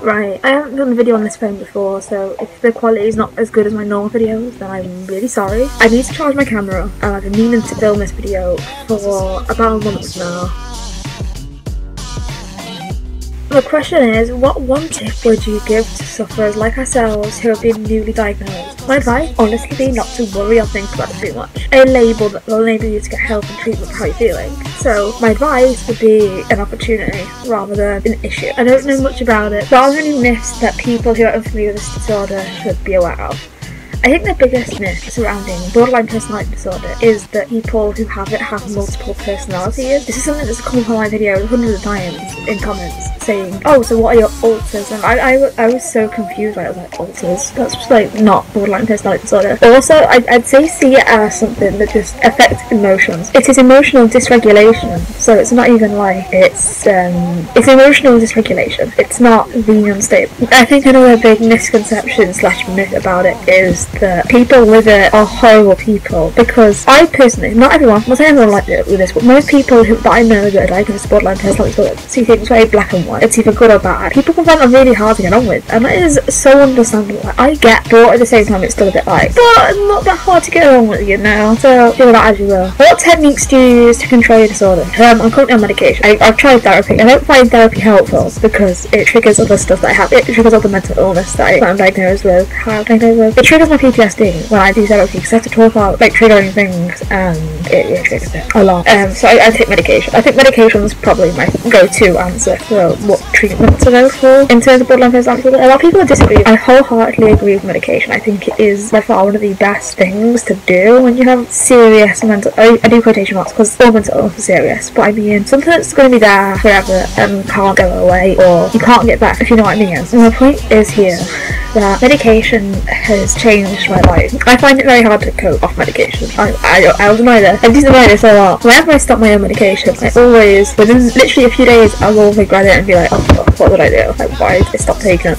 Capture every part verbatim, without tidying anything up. Right, I haven't done a video on this phone before, so if the quality is not as good as my normal videos, then I'm really sorry. I need to charge my camera, and I've been meaning to film this video for about a month now. The question is, what one tip would you give to sufferers like ourselves who have been newly diagnosed? My advice, honestly, be not to worry or think about it too much. A label that will enable you to get help and treatment for how you're feeling. So my advice would be an opportunity rather than an issue. I don't know much about it, but there are many myths that people who are unfamiliar with this disorder should be aware of. I think the biggest myth surrounding borderline personality disorder is that people who have it have multiple personalities. This is something that's come up on my videos hundreds of times in comments saying, oh, so what are your alters? And I, I, I was so confused when I was like, alters? That's just like not borderline personality disorder. Also, I, I'd say see it as something that just affects emotions. It is emotional dysregulation, so it's not even like it's, um, it's emotional dysregulation. It's not being unstable. I think another big misconception slash myth about it is that people with it are horrible people, because I personally, not everyone, not everyone like it with this, but most people who, that I know that are diagnosed with borderline personality disorder see things very black and white. It's either good or bad. People can find it really hard to get on with, and that is so understandable. Like, I get, but at the same time it's still a bit like, but not that hard to get on with, you know. So feel that as you will. What techniques do you use to control your disorder? Um, I'm currently on medication. I, I've tried therapy. I don't find therapy helpful because it triggers other stuff that I have. It triggers other mental illness that, I, that I'm diagnosed with. How I'm diagnosed with. It triggers my P T S D when I do therapy because I have to talk about like triggering things, and it, it triggers it a lot. Um, so I, I take medication. I think medication is probably my go-to answer for what treatment to go for in terms of borderline personality disorder. A lot of people disagree. I wholeheartedly agree with medication. I think it is by far one of the best things to do when you have serious mental. I, I do quotation marks because all mental illness is serious, but I mean something that's going to be there forever and can't go away, or you can't get back, if you know what I mean. And my point is here that medication has changed my life. I find it very hard to cope off medication. I, I, I'll deny this. I do deny this a lot. Whenever I stop my own medication, I always, within literally a few days, I will regret it and be like, oh fuck, what did I do? Like, why did I stop taking it?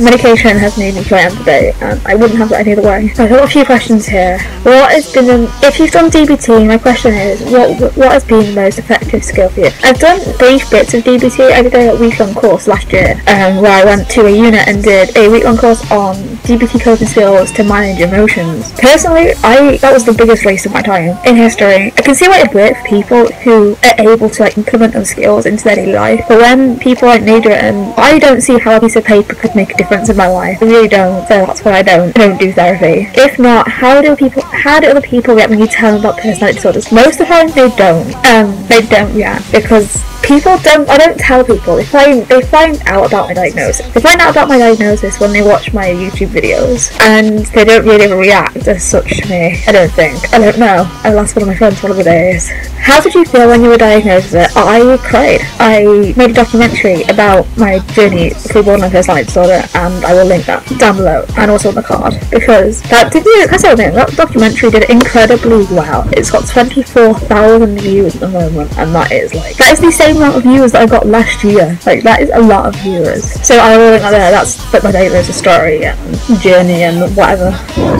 Medication has made me who I am today, and I wouldn't have it any other way. I've got a few questions here. What has been, an, if you've done D B T, my question is, what what has been the most effective skill for you? I've done brief bits of D B T. I did a week-long course last year, um, where I went to a unit and did a week-long course on D B T coping skills to manage emotions. Personally, I that was the biggest waste of my time in history. I can see why it worked for people who are able to like implement those skills into their daily life, but when people like me do it, and I don't see how a piece of paper could make a difference in my life. I really don't, so that's why I don't don't do therapy. If not, how do people how do other people get when you tell them about personality disorders? Most of the time they don't. Um they don't, yeah, because people don't, I don't tell people, they find, they find out about my diagnosis. They find out about my diagnosis when they watch my YouTube videos, and they don't really react as such to me, I don't think. I don't know. I lost one of my friends one of the days. How did you feel when you were diagnosed with it? I cried. I made a documentary about my journey through borderline personality disorder, and I will link that down below, and also on the card, because that did, that's the thing, that documentary did incredibly well. It's got twenty-four thousand views at the moment, and that is like, that is the same amount of viewers that I got last year. Like, that is a lot of viewers. So I will link that there. That's like my diagnosis story and journey and whatever.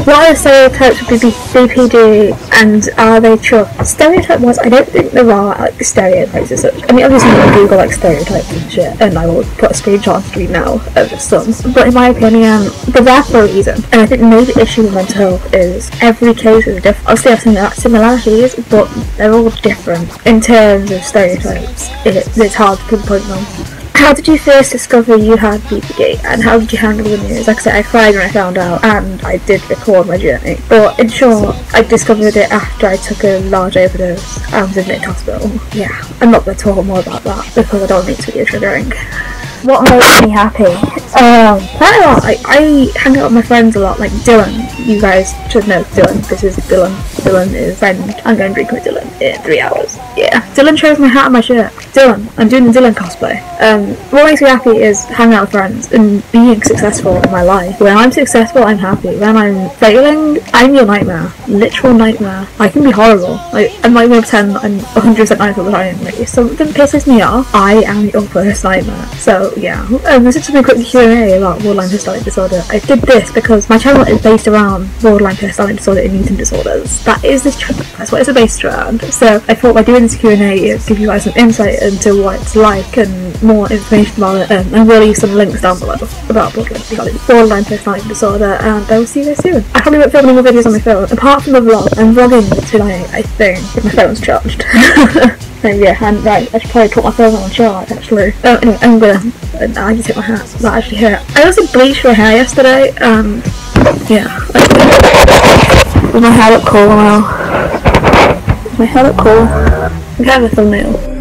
What are the stereotypes of B P D, and are they true? Stereotype was, I don't think there are like stereotypes as such. I mean, obviously you can Google like stereotypes and shit, and I will put a screenshot on screen now of some. But in my opinion, they're there for a reason. And I think the major issue with mental health is every case is different. Obviously I have similarities, but they're all different in terms of stereotypes. It, it's hard to pinpoint them. How did you first discover you had B P D, and how did you handle the news? Like I said, I cried when I found out, and I did record my journey. But in short, I discovered it after I took a large overdose and was admitted to hospital. Yeah, I'm not going to talk more about that because I don't think it's really triggering. What makes me happy? Um, quite a lot. I, I hang out with my friends a lot, like Dylan. You guys should know Dylan. This is Dylan. Dylan is friend. I'm going to drink with Dylan in three hours. Yeah. Dylan chose my hat and my shirt. Dylan. I'm doing the Dylan cosplay. Um, what makes me happy is hanging out with friends and being successful in my life. When I'm successful, I'm happy. When I'm failing, I'm your nightmare. Literal nightmare. I can be horrible. Like, I'm not going to pretend I'm one hundred percent nice all the time. Like, if something pisses me off, I am your worst nightmare. So, yeah, um, this is just a quick Q and A about borderline personality disorder. I did this because my channel is based around borderline personality disorder and eating disorders. That is this channel. That's what it's based around. So I thought by doing this Q and A, it would give you guys some insight into what it's like and more information about it, um, and we'll leave some links down below about borderline personality disorder, and I will see you guys soon. I probably won't film any more videos on my phone, apart from the vlog. I'm vlogging tonight, I think, if my phone's charged. So yeah, and right, I should probably put my phone on charge, actually. Oh, anyway, I'm gonna, I just hit my hat, that actually hurt. I also bleached my hair yesterday, and yeah. Is my hair look cool now? Is my hair look cool? I can have a thumbnail.